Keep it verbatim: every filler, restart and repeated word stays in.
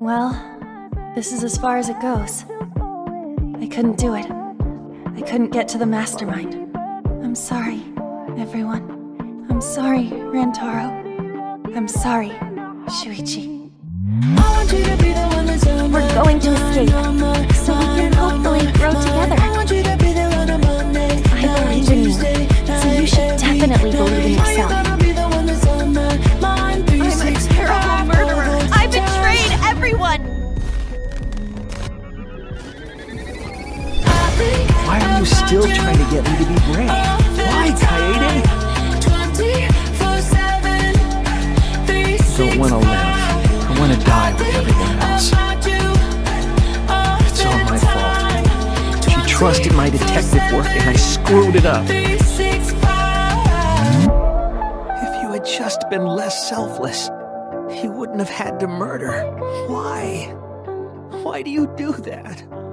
Well, this is as far as it goes. I couldn't do it. I couldn't get to the mastermind. I'm sorry, everyone. I'm sorry, Rantaro. I'm sorry, Shuichi. I want you to be the one that's on We're going to escape, so we can hopefully grow together. I believe in you, so you should definitely believe in yourself. I'm a terrible murderer. I betrayed everyone! Why are you still trying to get me to be brave? Why, Kaede? I don't want to live. I want to die with everyone else. It's all my fault. She trusted my detective work and I screwed it up. If you had just been less selfless, you wouldn't have had to murder. Why? Why do you do that?